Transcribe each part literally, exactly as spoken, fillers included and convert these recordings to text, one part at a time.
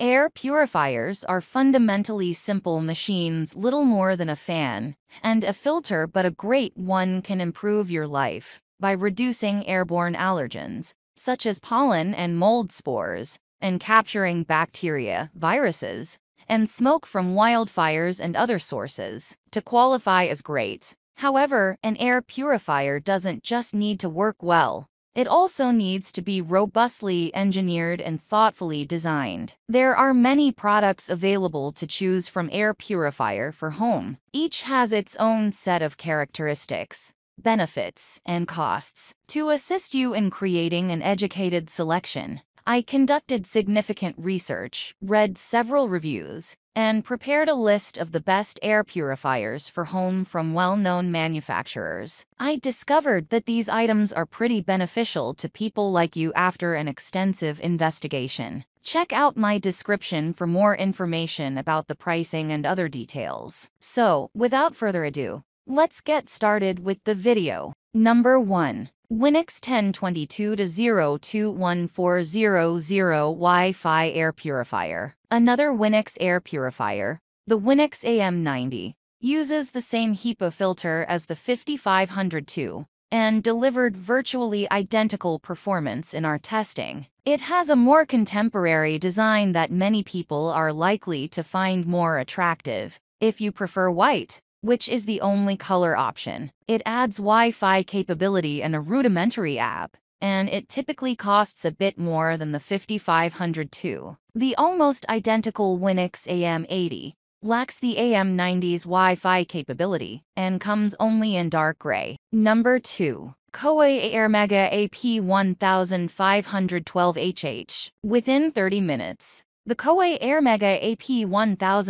Air purifiers are fundamentally simple machines, little more than a fan and a filter, but a great one can improve your life by reducing airborne allergens, such as pollen and mold spores, and capturing bacteria, viruses, and smoke from wildfires and other sources to qualify as great. However, an air purifier doesn't just need to work well. It also needs to be robustly engineered and thoughtfully designed. There are many products available to choose from air purifier for home. Each has its own set of characteristics, benefits, and costs. To assist you in creating an educated selection, I conducted significant research, read several reviews, and prepared a list of the best air purifiers for home from well-known manufacturers. I discovered that these items are pretty beneficial to people like you after an extensive investigation. Check out my description for more information about the pricing and other details. So, without further ado, let's get started with the video. Number one. Winix ten twenty-two dash zero two one four zero zero Wi-Fi Air Purifier. Another Winix air purifier, the Winix A M ninety, uses the same HEPA filter as the fifty-five hundred two and delivered virtually identical performance in our testing. It has a more contemporary design that many people are likely to find more attractive if you prefer white, which is the only color option. It adds Wi-Fi capability and a rudimentary app, and it typically costs a bit more than the fifty-five hundred two. The almost identical Winix A M eighty lacks the A M ninety's Wi-Fi capability and comes only in dark gray. Number two. Coway Airmega A P one five one two H H. Within thirty minutes, the Coway Airmega A P one five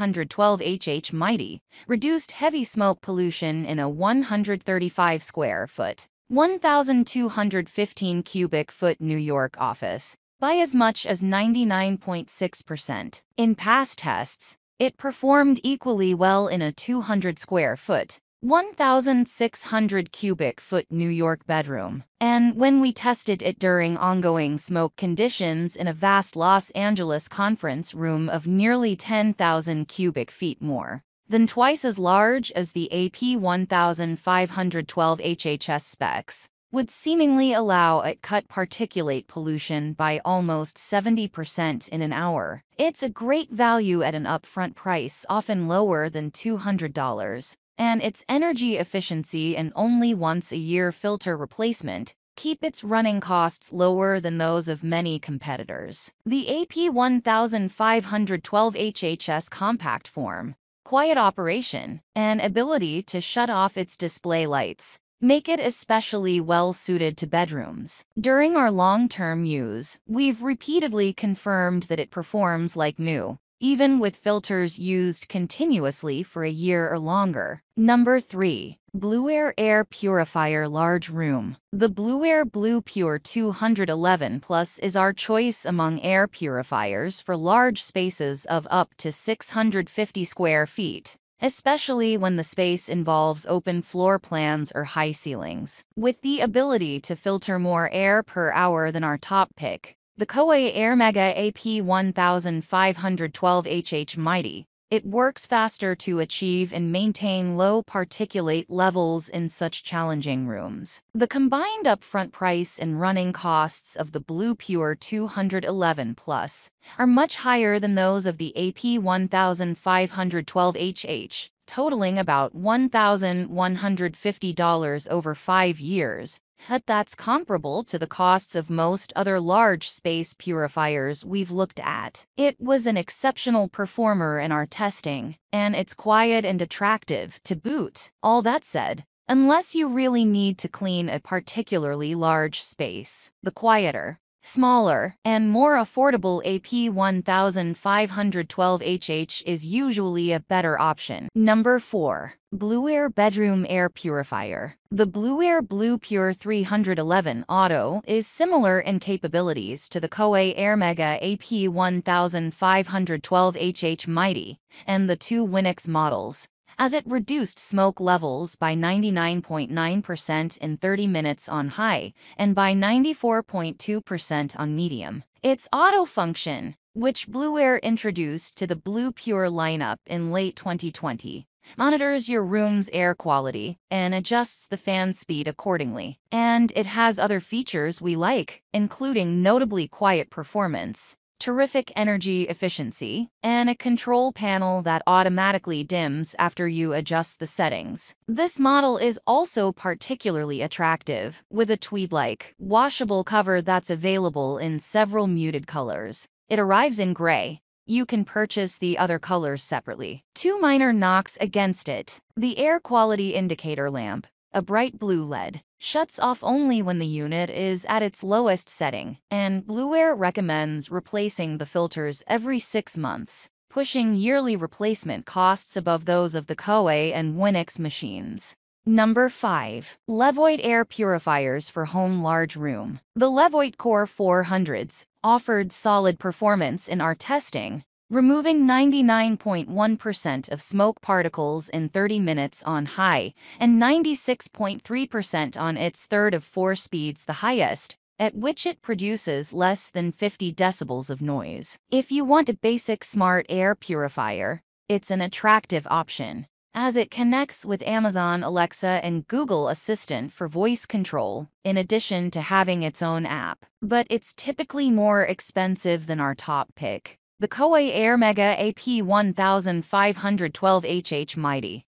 one two H H Mighty reduced heavy smoke pollution in a one hundred thirty-five square foot, one thousand two hundred fifteen cubic foot New York office by as much as ninety-nine point six percent. In past tests, it performed equally well in a two hundred square foot, one thousand six hundred cubic foot New York bedroom. And when we tested it during ongoing smoke conditions in a vast Los Angeles conference room of nearly ten thousand cubic feet, more than twice as large as the A P one five one two H H S specs would seemingly allow it cut particulate pollution by almost seventy percent in an hour. It's a great value at an upfront price, often lower than two hundred dollars. And its energy efficiency and only once a year filter replacement keep its running costs lower than those of many competitors. The A P one five one two H H S compact form, quiet operation, and ability to shut off its display lights make it especially well suited to bedrooms. During our long-term use, we've repeatedly confirmed that it performs like new, even with filters used continuously for a year or longer. Number three. BlueAir Air Purifier Large Room. The BlueAir Blue Pure two eleven plus is our choice among air purifiers for large spaces of up to six hundred fifty square feet, especially when the space involves open floor plans or high ceilings. With the ability to filter more air per hour than our top pick, the Coway Airmega A P one five one two H H Mighty, it works faster to achieve and maintain low particulate levels in such challenging rooms. The combined upfront price and running costs of the Blue Pure two eleven plus are much higher than those of the A P one five one two H H, totaling about one thousand one hundred fifty dollars over five years. But that's comparable to the costs of most other large space purifiers we've looked at. It was an exceptional performer in our testing, and it's quiet and attractive to boot. All that said, unless you really need to clean a particularly large space, the quieter, smaller, and more affordable A P one five one two H H is usually a better option. Number four. BlueAir Bedroom Air Purifier. The BlueAir Blue Pure three eleven Auto is similar in capabilities to the Coway Airmega A P one five one two H H Mighty and the two Winix models, as it reduced smoke levels by ninety-nine point nine percent in thirty minutes on high and by ninety-four point two percent on medium. Its auto function, which BlueAir introduced to the Blue Pure lineup in late twenty twenty. Monitors your room's air quality and adjusts the fan speed accordingly. And it has other features we like, including notably quiet performance, terrific energy efficiency, and a control panel that automatically dims after you adjust the settings. This model is also particularly attractive, with a tweed-like, washable cover that's available in several muted colors. It arrives in gray. You can purchase the other colors separately. Two minor knocks against it. The air quality indicator lamp, a bright blue L E D, shuts off only when the unit is at its lowest setting, and BlueAir recommends replacing the filters every six months, pushing yearly replacement costs above those of the Coway and Winix machines. Number five. Levoit Air Purifiers for Home Large Room. The Levoit Core four hundreds offered solid performance in our testing, removing ninety-nine point one percent of smoke particles in thirty minutes on high and ninety-six point three percent on its third of four speeds, the highest, at which it produces less than fifty decibels of noise. If you want a basic smart air purifier, it's an attractive option, as it connects with Amazon Alexa and Google Assistant for voice control, in addition to having its own app. But it's typically more expensive than our top pick, the Coway Airmega A P one five one two H H Mighty.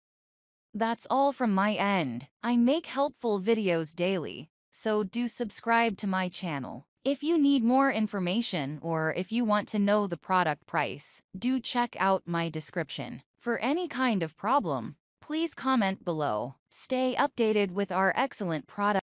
That's all from my end. I make helpful videos daily, so do subscribe to my channel. If you need more information or if you want to know the product price, do check out my description. For any kind of problem, please comment below. Stay updated with our excellent products.